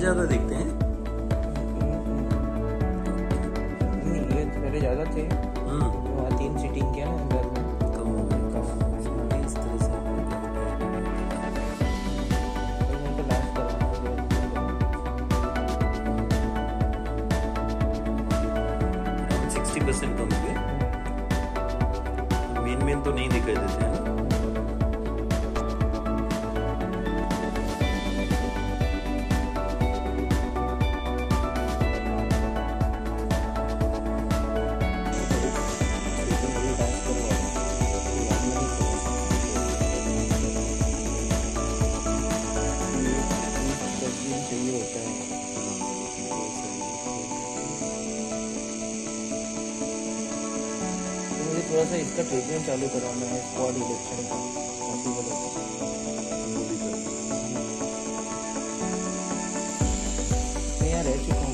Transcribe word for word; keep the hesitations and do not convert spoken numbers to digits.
ज्यादा दिखते हैं। नहीं ये मेरे ज्यादा थे। हाँ वहाँ तीन सीटिंग क्या है अंदर में तो इस तरह से सिक्सटी परसेंट कम हुए। मेन मेन तो नहीं दिखाई देते हैं। थोड़ा सा इसका ट्रीटमेंट चालू कराना है स्क्वाड इलेक्शन का पॉसिबल है। नहीं यार रह चुका